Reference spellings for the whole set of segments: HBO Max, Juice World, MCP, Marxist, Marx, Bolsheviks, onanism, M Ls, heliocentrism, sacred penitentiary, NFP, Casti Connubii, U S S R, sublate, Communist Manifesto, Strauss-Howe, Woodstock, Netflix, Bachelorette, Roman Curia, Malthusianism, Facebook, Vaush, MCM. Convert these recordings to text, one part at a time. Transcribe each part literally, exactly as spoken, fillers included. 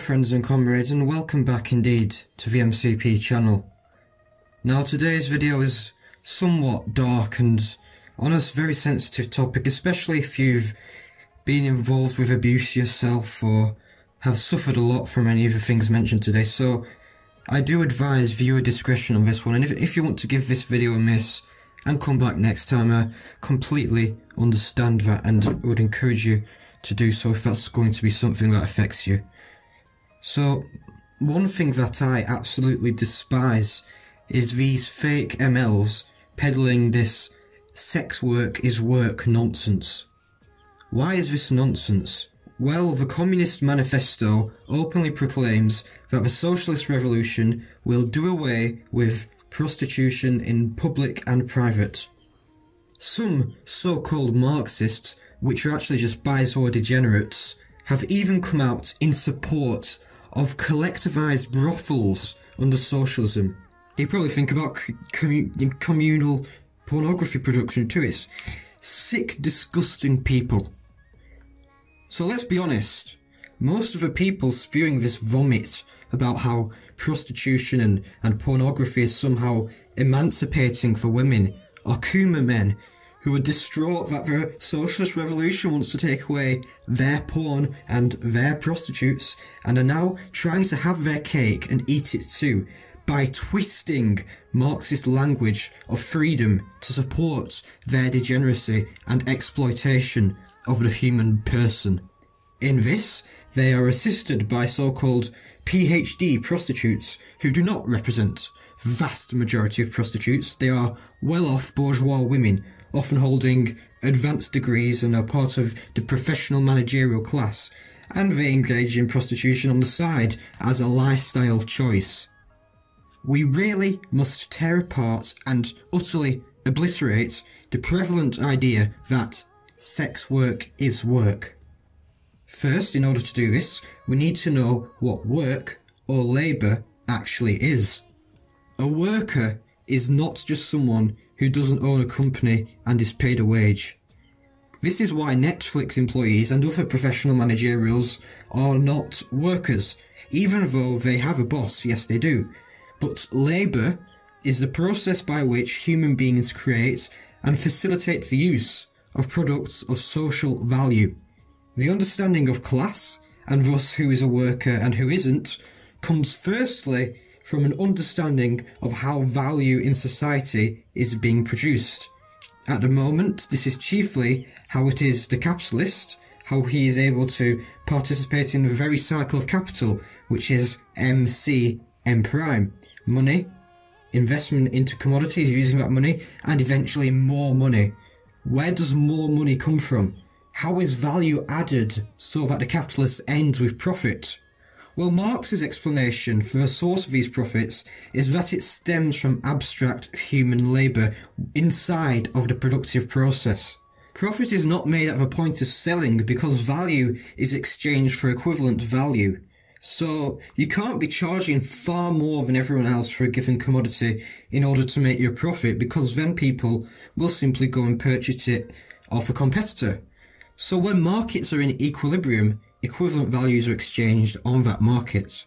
friends and comrades, and welcome back indeed to the M C P channel. Now today's video is somewhat dark and on a very sensitive topic, especially if you've been involved with abuse yourself or have suffered a lot from any of the things mentioned today, so I do advise viewer discretion on this one, and if, if you want to give this video a miss and come back next time, I completely understand that and would encourage you to do so if that's going to be something that affects you. So, one thing that I absolutely despise is these fake M Ls peddling this sex work is work nonsense. Why is this nonsense? Well, the Communist Manifesto openly proclaims that the socialist revolution will do away with prostitution in public and private. Some so-called Marxists, which are actually just bigots or degenerates, have even come out in support of collectivised brothels under socialism. You probably think about commun communal pornography production too. It's sick, disgusting people. So let's be honest, most of the people spewing this vomit about how prostitution and, and pornography is somehow emancipating for women are Kuma men who are distraught that the socialist revolution wants to take away their porn and their prostitutes, and are now trying to have their cake and eat it too, by twisting Marxist language of freedom to support their degeneracy and exploitation of the human person. In this, they are assisted by so-called P H D prostitutes who do not represent the vast majority of prostitutes. They are well-off bourgeois women, often holding advanced degrees and are part of the professional managerial class, and they engage in prostitution on the side as a lifestyle choice. We really must tear apart and utterly obliterate the prevalent idea that sex work is work. First, in order to do this, we need to know what work or labour actually is. A worker is not just someone who doesn't own a company and is paid a wage. This is why Netflix employees and other professional managerials are not workers, even though they have a boss, yes they do. But labour is the process by which human beings create and facilitate the use of products of social value. The understanding of class, and thus who is a worker and who isn't, comes firstly from an understanding of how value in society is being produced. At the moment, this is chiefly how it is the capitalist, how he is able to participate in the very cycle of capital, which is M C M prime. Money, investment into commodities using that money, and eventually more money. Where does more money come from? How is value added so that the capitalist ends with profit? Well, Marx's explanation for the source of these profits is that it stems from abstract human labour inside of the productive process. Profit is not made at the point of selling because value is exchanged for equivalent value. So, you can't be charging far more than everyone else for a given commodity in order to make your profit, because then people will simply go and purchase it off a competitor. So when markets are in equilibrium, equivalent values are exchanged on that market.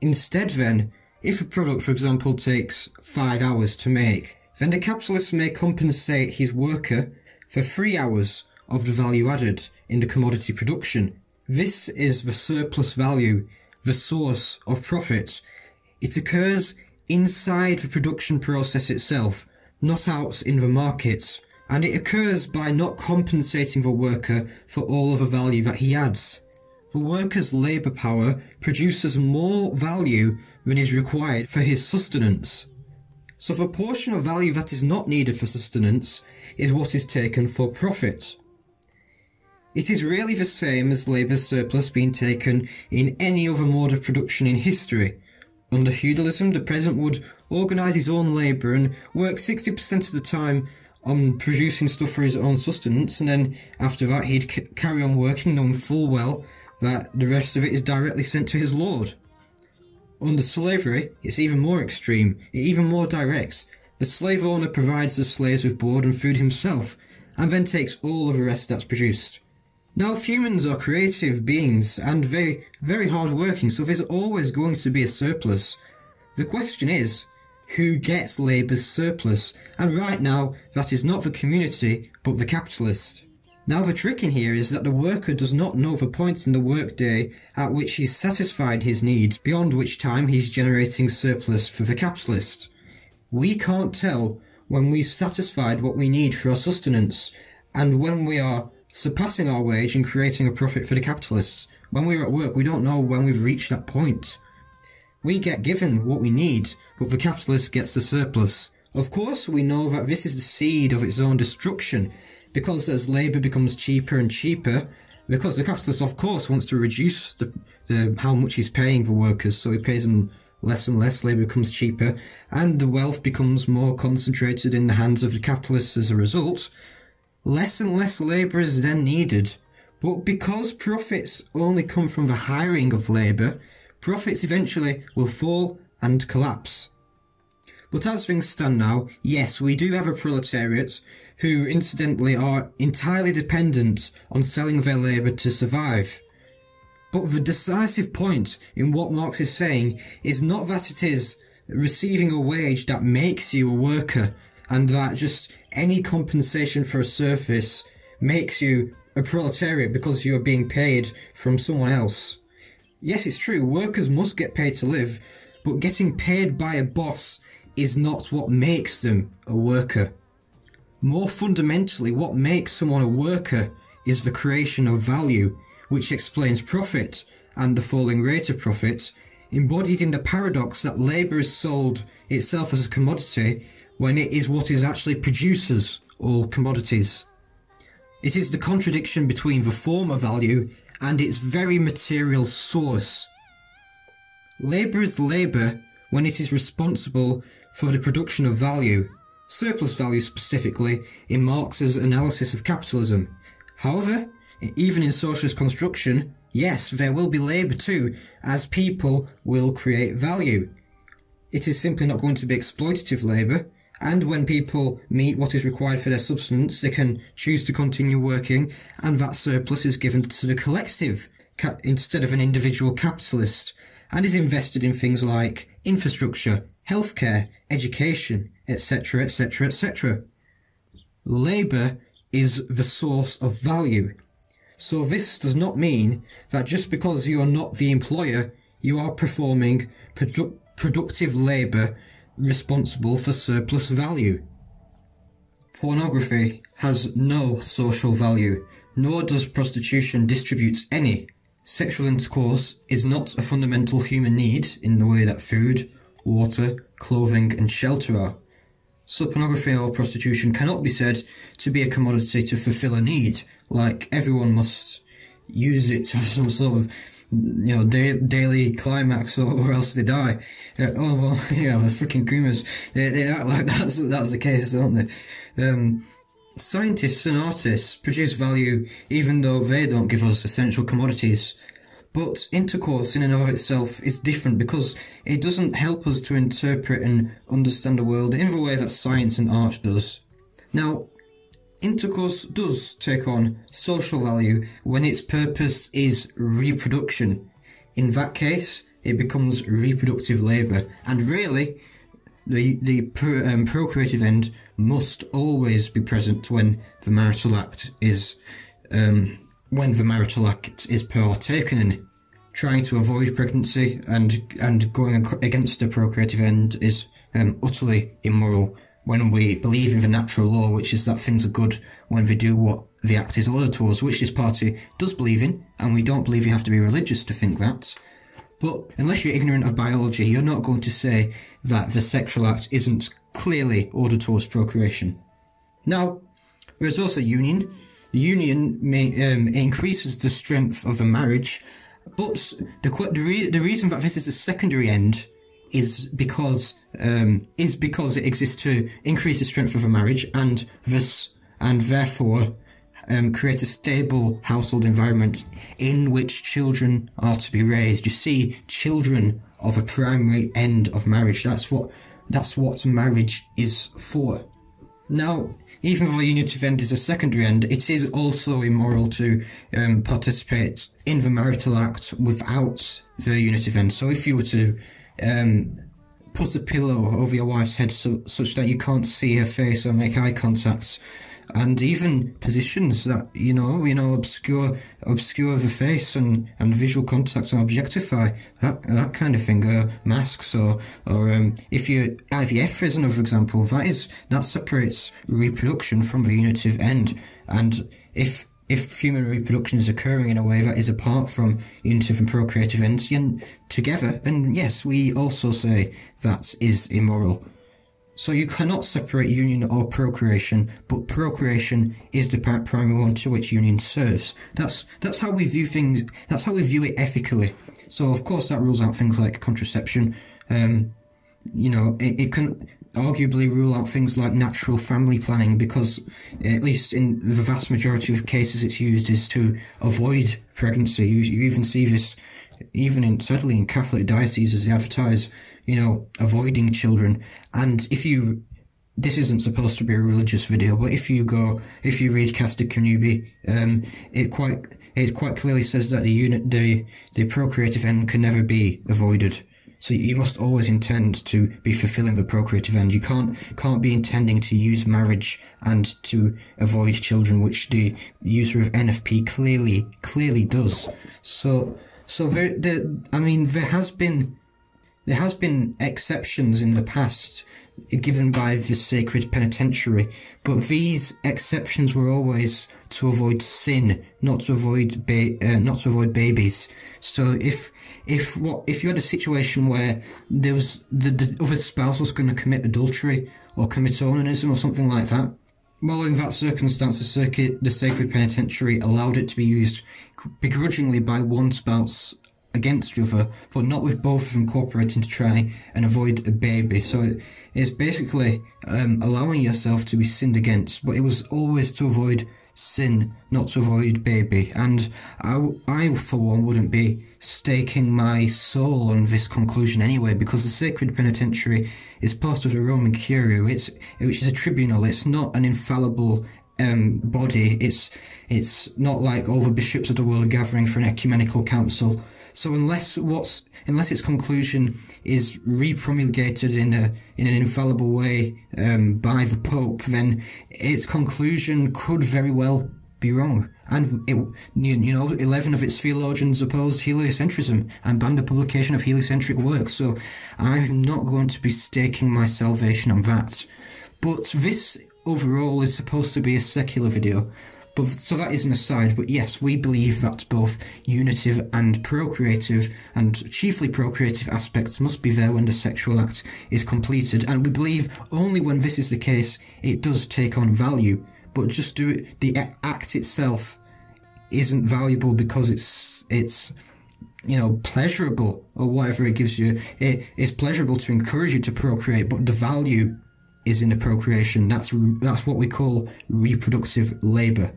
Instead then, if a product, for example, takes five hours to make, then the capitalist may compensate his worker for three hours of the value added in the commodity production. This is the surplus value, the source of profit. It occurs inside the production process itself, not out in the markets, and it occurs by not compensating the worker for all of the value that he adds. The worker's labour power produces more value than is required for his sustenance. So the portion of value that is not needed for sustenance is what is taken for profit. It is really the same as labour's surplus being taken in any other mode of production in history. Under feudalism, the peasant would organise his own labour and work sixty percent of the time on producing stuff for his own sustenance, and then after that he'd c carry on working, knowing full well that the rest of it is directly sent to his lord. Under slavery, it's even more extreme, it even more direct. The slave owner provides the slaves with board and food himself, and then takes all of the rest that's produced. Now, if humans are creative beings and very, very hard-working, so there's always going to be a surplus. The question is, who gets labour's surplus? And right now, that is not the community, but the capitalist. Now, the trick in here is that the worker does not know the point in the workday at which he's satisfied his needs, beyond which time he's generating surplus for the capitalist. We can't tell when we've satisfied what we need for our sustenance, and when we are surpassing our wage and creating a profit for the capitalists. When we're at work, we don't know when we've reached that point. We get given what we need, but the capitalist gets the surplus. Of course, we know that this is the seed of its own destruction, because as labour becomes cheaper and cheaper, because the capitalist, of course, wants to reduce the, the how much he's paying the workers, so he pays them less and less, labour becomes cheaper, and the wealth becomes more concentrated in the hands of the capitalists as a result. Less and less labour is then needed, but because profits only come from the hiring of labour, profits eventually will fall and collapse. But as things stand now, yes, we do have a proletariat who incidentally are entirely dependent on selling their labour to survive. But the decisive point in what Marx is saying is not that it is receiving a wage that makes you a worker, and that just any compensation for a service makes you a proletariat because you are being paid from someone else. Yes, it's true, workers must get paid to live, but getting paid by a boss is not what makes them a worker. More fundamentally, what makes someone a worker is the creation of value, which explains profit and the falling rate of profit, embodied in the paradox that labour is sold itself as a commodity when it is what is actually produces all commodities. It is the contradiction between the former value and its very material source. Labour is labour when it is responsible for the production of value, surplus value specifically, in Marx's analysis of capitalism. However, even in socialist construction, yes, there will be labour too, as people will create value. It is simply not going to be exploitative labour, and when people meet what is required for their subsistence, they can choose to continue working, and that surplus is given to the collective instead of an individual capitalist, and is invested in things like infrastructure, healthcare, education, et cetera, et cetera, et cetera. Labour is the source of value. So this does not mean that just because you are not the employer, you are performing produ productive labour responsible for surplus value. Pornography has no social value, nor does prostitution distribute any. Sexual intercourse is not a fundamental human need in the way that food, water, clothing and shelter are. So pornography or prostitution cannot be said to be a commodity to fulfill a need, like everyone must use it to have some sort of, you know, da daily climax, or, or else they die. Uh, oh, well, yeah, the freaking creamers, they, they act like that's, that's the case, don't they? Um, scientists and artists produce value even though they don't give us essential commodities. But intercourse in and of itself is different because it doesn't help us to interpret and understand the world in the way that science and art does. Now, intercourse does take on social value when its purpose is reproduction. In that case, it becomes reproductive labour, and really, the, the pro, um, procreative end must always be present when the marital act is um, when the marital act is partaken in. Trying to avoid pregnancy and and going against the procreative end is um, utterly immoral, when we believe in the natural law, which is that things are good when they do what the act is ordered towards, which this party does believe in, and we don't believe you have to be religious to think that. But unless you're ignorant of biology, you're not going to say that the sexual act isn't clearly ordered towards procreation. Now, there's also union. The union may, um, increases the strength of the marriage, but the, the, re the reason that this is a secondary end is because um, is because it exists to increase the strength of a marriage, and this and therefore um, create a stable household environment in which children are to be raised. You see, children are the primary end of marriage. That's what that's what marriage is for. Now, even though the unit event is a secondary end, it is also immoral to um, participate in the marital act without the unit event. So if you were to um, put a pillow over your wife's head so, such that you can't see her face or make eye contact, and even positions that, you know, you know, obscure obscure the face and, and visual contact and objectify, that that kind of thing, or masks, or, or um, if you're I V F is another example, that is, that separates reproduction from the unitive end. And if if human reproduction is occurring in a way that is apart from unitive and procreative ends and together, then yes, we also say that is immoral. So you cannot separate union or procreation, but procreation is the primary one to which union serves. That's that's how we view things. That's how we view it ethically. So of course that rules out things like contraception. Um, you know, it, it can arguably rule out things like natural family planning, because at least in the vast majority of cases it's used is to avoid pregnancy. You, you even see this, even in certainly in Catholic dioceses, they advertise, you know, avoiding children. And if you, this isn't supposed to be a religious video, but if you go, if you read Casti Connubii, um, it quite, it quite clearly says that the unit, the, the procreative end can never be avoided. So you must always intend to be fulfilling the procreative end. You can't, can't be intending to use marriage and to avoid children, which the user of N F P clearly, clearly does. So, so there, there I mean, there has been, There has been exceptions in the past given by the sacred penitentiary, but these exceptions were always to avoid sin, not to avoid ba uh, not to avoid babies. So if if what if you had a situation where there was the, the other spouse was going to commit adultery or commit onanism or something like that, well, in that circumstance, the, circuit, the sacred penitentiary allowed it to be used begrudgingly by one spouse against the other, but not with both of them cooperating to try and avoid a baby. So it's basically um, allowing yourself to be sinned against, but it was always to avoid sin, not to avoid baby. And I, I for one wouldn't be staking my soul on this conclusion anyway, because the sacred penitentiary is part of the Roman Curia, it's, which is a tribunal. It's not an infallible um, body. It's, it's not like all the bishops of the world are gathering for an ecumenical council. So unless what's unless its conclusion is re-promulgated in a in an infallible way um, by the Pope, then its conclusion could very well be wrong. And it, you know, eleven of its theologians opposed heliocentrism and banned the publication of heliocentric works. So I'm not going to be staking my salvation on that. But this overall is supposed to be a secular video. So that is an aside, but yes, we believe that both unitive and procreative, and chiefly procreative aspects must be there when the sexual act is completed, and we believe only when this is the case it does take on value. But just do it, the act itself isn't valuable because it's, it's, you know, pleasurable or whatever it gives you. It, it's pleasurable to encourage you to procreate, but the value is in the procreation. That's, that's what we call reproductive labour.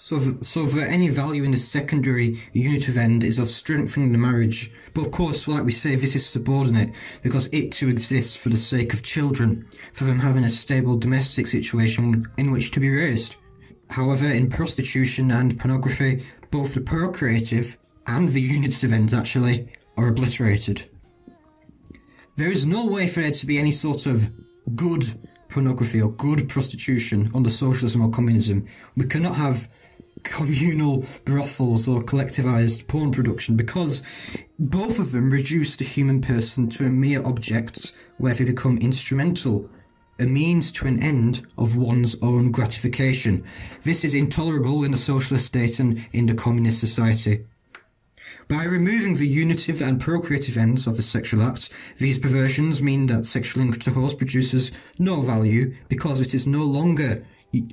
So, th so for any value in the secondary unitive end is of strengthening the marriage. But of course, like we say, this is subordinate, because it too exists for the sake of children, for them having a stable domestic situation in which to be raised. However, in prostitution and pornography, both the procreative and the unitive ends actually are obliterated. There is no way for there to be any sort of good pornography or good prostitution under socialism or communism. We cannot have communal brothels or collectivized porn production, because both of them reduce the human person to a mere object where they become instrumental, a means to an end of one's own gratification. This is intolerable in a socialist state and in the communist society. By removing the unitive and procreative ends of the sexual act, these perversions mean that sexual intercourse produces no value, because it is no longer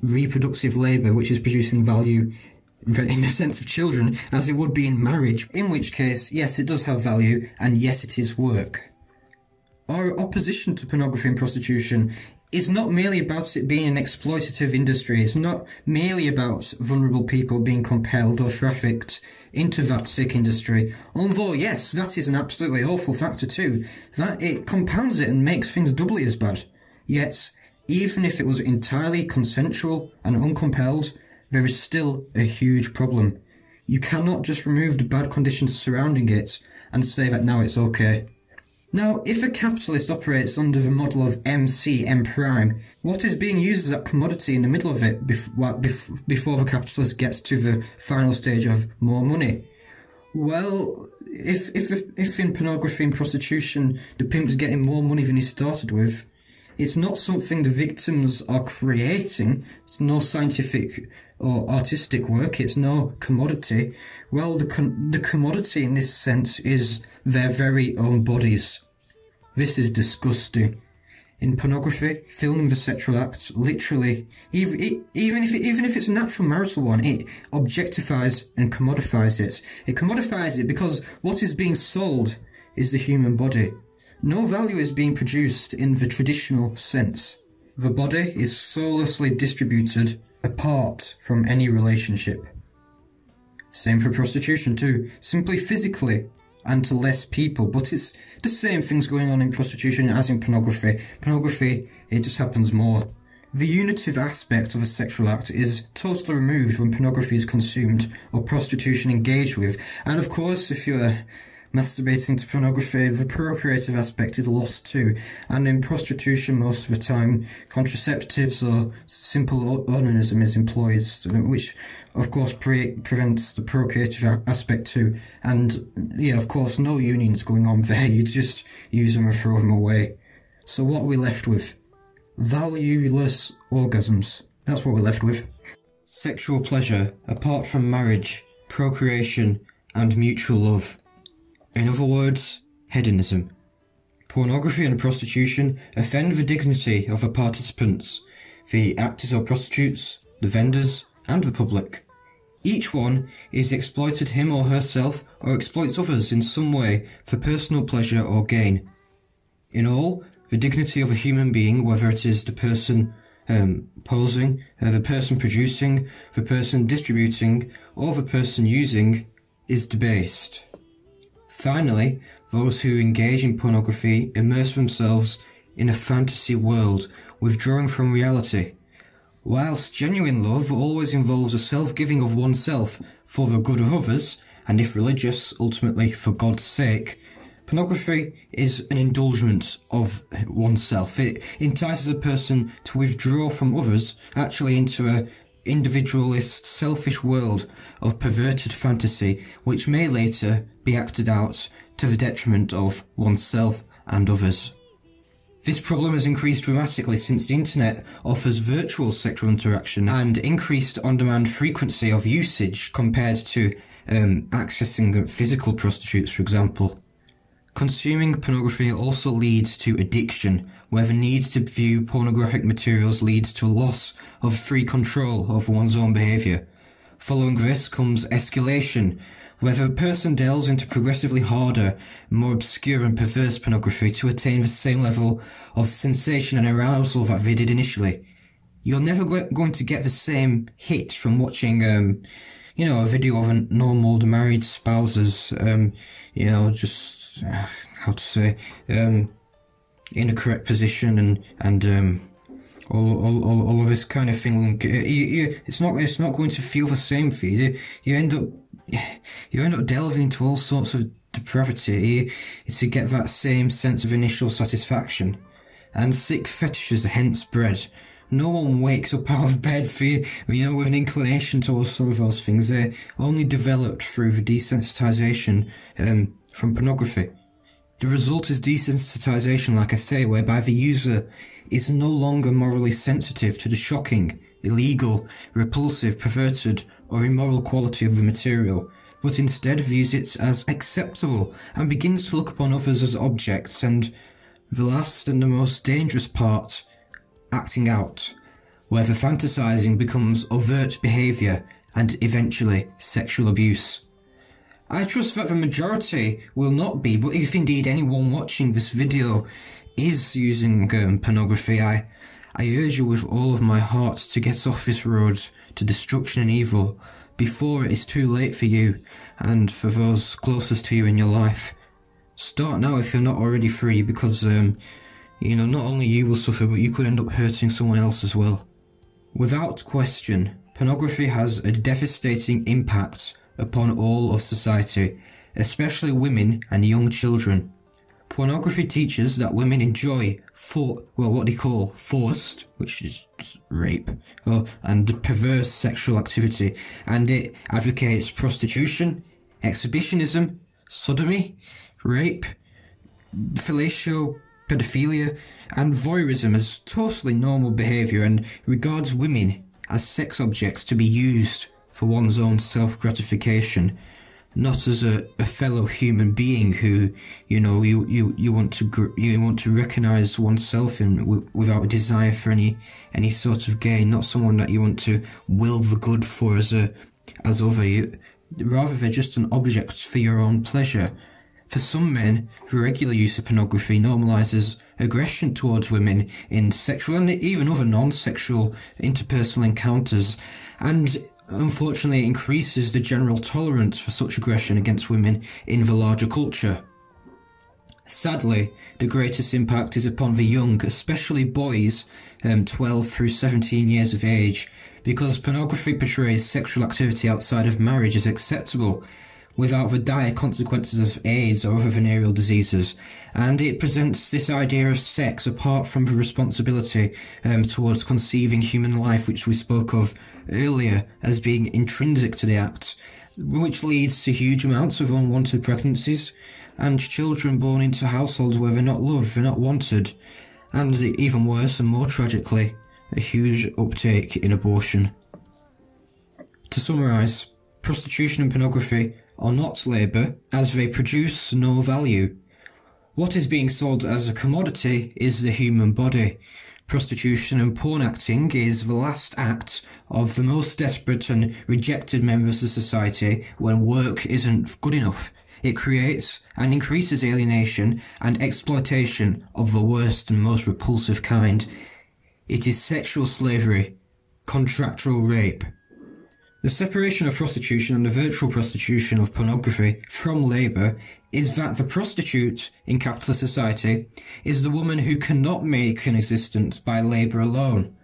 reproductive labour which is producing value in the sense of children, as it would be in marriage, in which case, yes, it does have value, and yes, it is work. Our opposition to pornography and prostitution is not merely about it being an exploitative industry. It's not merely about vulnerable people being compelled or trafficked into that sick industry. Although, yes, that is an absolutely awful factor too. That it compounds it and makes things doubly as bad. Yet, even if it was entirely consensual and uncompelled, there is still a huge problem. You cannot just remove the bad conditions surrounding it and say that now it's okay. Now, if a capitalist operates under the model of M C M prime, what is being used as a commodity in the middle of it before the capitalist gets to the final stage of more money? Well, if, if, if in pornography and prostitution the pimp's getting more money than he started with, it's not something the victims are creating. It's no scientific or artistic work. It's no commodity. Well, the, com the commodity in this sense is their very own bodies. This is disgusting. In pornography, filming the sexual acts, literally, even, even, if, it, even if it's a natural marital one, it objectifies and commodifies it. It commodifies it because what is being sold is the human body. No value is being produced in the traditional sense. The body is soullessly distributed apart from any relationship. Same for prostitution too, simply physically and to less people, but it's the same things going on in prostitution as in pornography. Pornography, it just happens more. The unitive aspect of a sexual act is totally removed when pornography is consumed or prostitution engaged with, and of course if you're masturbating to pornography, the procreative aspect is lost too, and in prostitution most of the time contraceptives or simple onanism is employed, which of course pre prevents the procreative aspect too, and yeah, of course no union's going on there, you just use them and throw them away. So what are we left with? Valueless orgasms, that's what we're left with. Sexual pleasure, apart from marriage, procreation and mutual love. In other words, hedonism. Pornography and prostitution offend the dignity of the participants, the actors or prostitutes, the vendors, and the public. Each one is exploited him or herself or exploits others in some way for personal pleasure or gain. In all, the dignity of a human being, whether it is the person um, posing, uh, the person producing, the person distributing, or the person using, is debased. Finally, those who engage in pornography immerse themselves in a fantasy world, withdrawing from reality, whilst genuine love always involves a self-giving of oneself for the good of others, and if religious, ultimately for God's sake. Pornography is an indulgence of oneself. It entices a person to withdraw from others, actually into a individualist, selfish world of perverted fantasy, which may later be acted out to the detriment of oneself and others. This problem has increased dramatically since the internet offers virtual sexual interaction and increased on-demand frequency of usage compared to um, accessing physical prostitutes, for example. Consuming pornography also leads to addiction, where the need to view pornographic materials leads to a loss of free control over one's own behaviour. Following this comes escalation, where the person delves into progressively harder, more obscure and perverse pornography to attain the same level of sensation and arousal that they did initially. You're never going to get the same hit from watching, um, you know, a video of a normal married spouses, um, you know, just, uh, how to say, um... in a correct position and and um, all, all all all of this kind of thing. You, you, it's not it's not going to feel the same for you. You end up you end up delving into all sorts of depravity to get that same sense of initial satisfaction, and sick fetishes are hence bred. No one wakes up out of bed for you, you know, with an inclination towards some of those things. They're only developed through the desensitisation um, from pornography. The result is desensitization, like I say, whereby the user is no longer morally sensitive to the shocking, illegal, repulsive, perverted, or immoral quality of the material, but instead views it as acceptable and begins to look upon others as objects and, the last and the most dangerous part, acting out, where the fantasizing becomes overt behavior and eventually sexual abuse. I trust that the majority will not be, but if indeed anyone watching this video is using um, pornography, I, I urge you with all of my heart to get off this road to destruction and evil before it is too late for you and for those closest to you in your life. Start now if you're not already free, because um, You know, not only you will suffer, but you could end up hurting someone else as well. Without question, pornography has a devastating impact upon all of society, especially women and young children. Pornography teaches that women enjoy for, well, what they call forced, which is rape, oh, and perverse sexual activity, and it advocates prostitution, exhibitionism, sodomy, rape, fellatio, pedophilia, and voyeurism as totally normal behaviour, and regards women as sex objects to be used for one's own self-gratification, not as a, a fellow human being who, you know, you you you want to gr you want to recognise oneself in w without a desire for any any sort of gain, not someone that you want to will the good for as a as other. You, rather, they're just an object for your own pleasure. For some men, the regular use of pornography normalises aggression towards women in sexual and even other non-sexual interpersonal encounters, and unfortunately it increases the general tolerance for such aggression against women in the larger culture. Sadly, the greatest impact is upon the young, especially boys um, twelve through seventeen years of age, because pornography portrays sexual activity outside of marriage as acceptable, without the dire consequences of AIDS or other venereal diseases, and it presents this idea of sex apart from the responsibility um, towards conceiving human life, which we spoke of earlier, as being intrinsic to the act, which leads to huge amounts of unwanted pregnancies and children born into households where they're not loved, they're not wanted, and even worse and more tragically, a huge uptake in abortion. To summarise, prostitution and pornography are not labour, as they produce no value. What is being sold as a commodity is the human body. Prostitution and porn acting is the last act of the most desperate and rejected members of society when work isn't good enough. It creates and increases alienation and exploitation of the worst and most repulsive kind. It is sexual slavery, contractual rape. The separation of prostitution and the virtual prostitution of pornography from labour is that the prostitute in capitalist society is the woman who cannot make an existence by labour alone.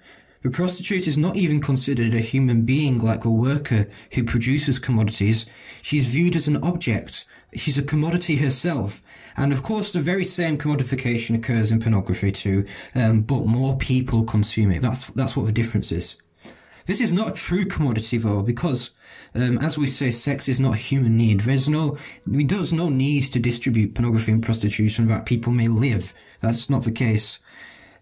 The prostitute is not even considered a human being like a worker who produces commodities. She's viewed as an object. She's a commodity herself. And of course the very same commodification occurs in pornography too, um, but more people consume it. That's, that's what the difference is. This is not a true commodity though, because um, as we say, sex is not a human need. There's no, there's no need to distribute pornography and prostitution that people may live. That's not the case.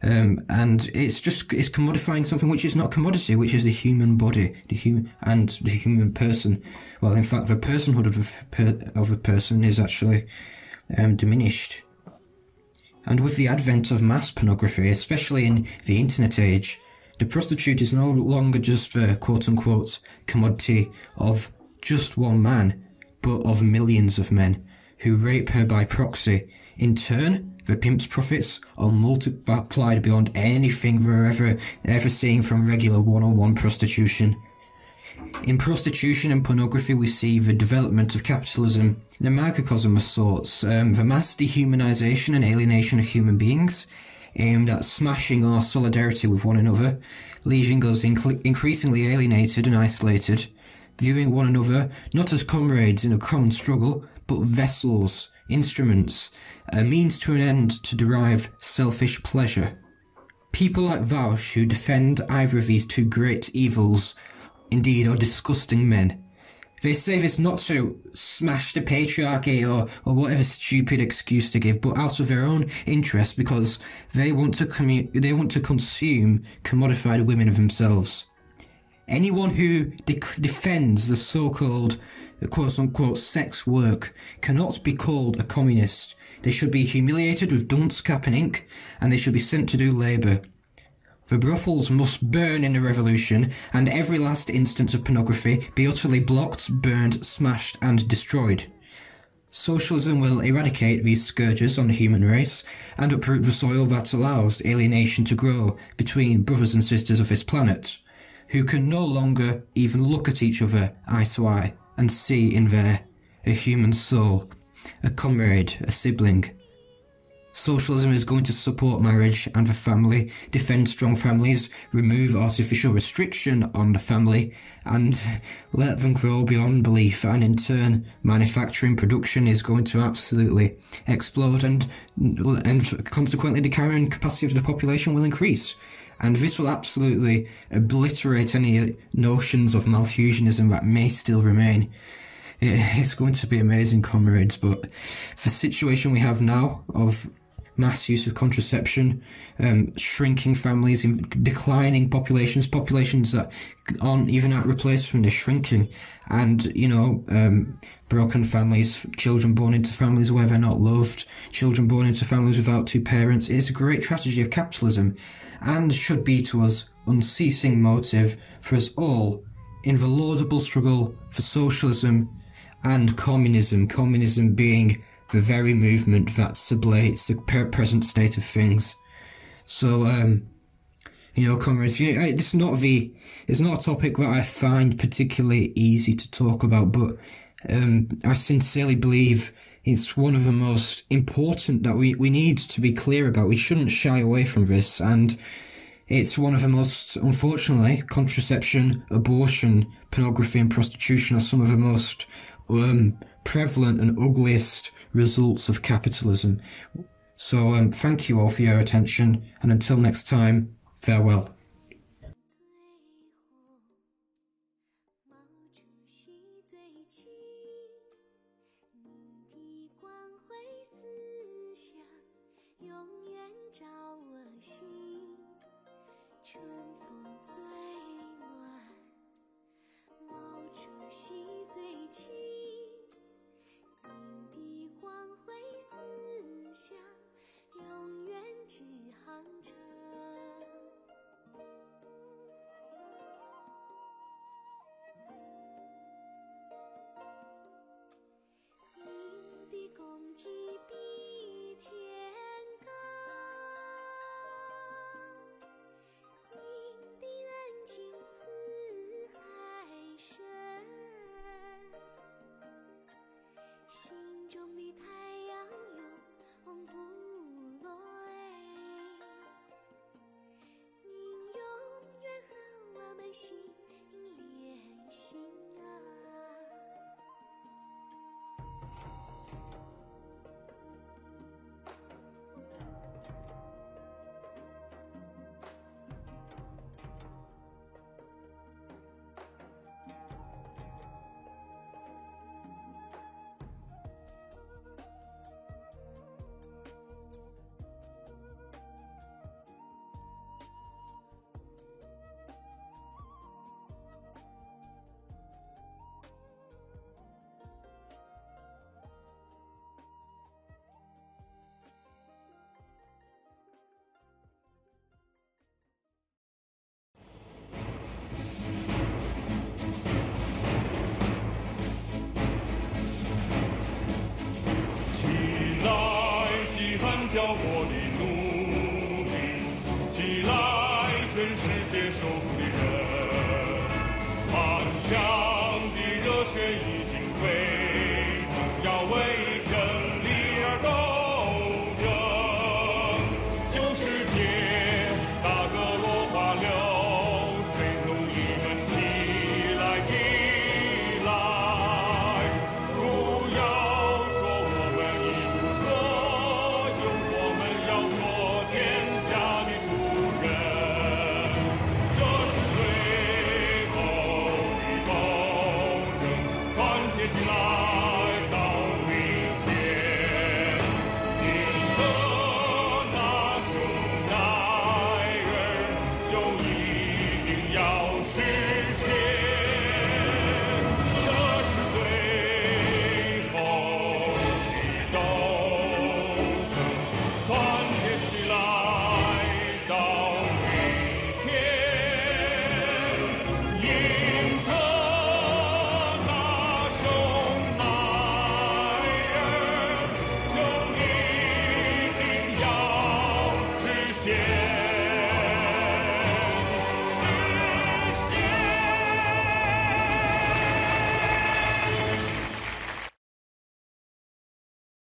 Um, and it's just, it's commodifying something which is not a commodity, which is the human body, the human, and the human person. Well, in fact, the personhood of a, per of a person is actually um, diminished. And with the advent of mass pornography, especially in the internet age, the prostitute is no longer just the quote-unquote commodity of just one man, but of millions of men who rape her by proxy. In turn, the pimp's profits are multiplied beyond anything we're ever, ever seeing from regular one-on-one prostitution. In prostitution and pornography we see the development of capitalism, the microcosm of sorts, um, the mass dehumanisation and alienation of human beings, aimed at smashing our solidarity with one another, leaving us inc increasingly alienated and isolated, viewing one another not as comrades in a common struggle, but vessels, instruments, a means to an end to derive selfish pleasure. People like Vaush, who defend either of these two great evils, indeed are disgusting men. They say this not to smash the patriarchy or, or whatever stupid excuse to give, but out of their own interest, because they want to commu they want to consume commodified women of themselves. Anyone who de defends the so-called quote-unquote sex work cannot be called a communist. They should be humiliated with dunce cap and ink, and they should be sent to do labour. The brothels must burn in the revolution, and every last instance of pornography be utterly blocked, burned, smashed and destroyed. Socialism will eradicate these scourges on the human race and uproot the soil that allows alienation to grow between brothers and sisters of this planet, who can no longer even look at each other eye to eye and see in there a human soul, a comrade, a sibling. Socialism is going to support marriage and the family, defend strong families, remove artificial restriction on the family, and let them grow beyond belief. And in turn, manufacturing production is going to absolutely explode, and and consequently the carrying capacity of the population will increase. And this will absolutely obliterate any notions of Malthusianism that may still remain. It's going to be amazing, comrades, but the situation we have now of mass use of contraception, um, shrinking families, declining populations, populations that aren't even at replacement, they're shrinking, and, you know, um, broken families, children born into families where they're not loved, children born into families without two parents. It's a great tragedy of capitalism, and should be to us unceasing motive for us all in the laudable struggle for socialism and communism, communism being the very movement that sublates the present state of things. So, um, you know, comrades, you know, it's not the, it's not a topic that I find particularly easy to talk about, but um, I sincerely believe it's one of the most important that we, we need to be clear about. We shouldn't shy away from this, and it's one of the most, unfortunately, contraception, abortion, pornography and prostitution are some of the most um, prevalent and ugliest results of capitalism. So um, thank you all for your attention, and until next time, farewell. Yeah.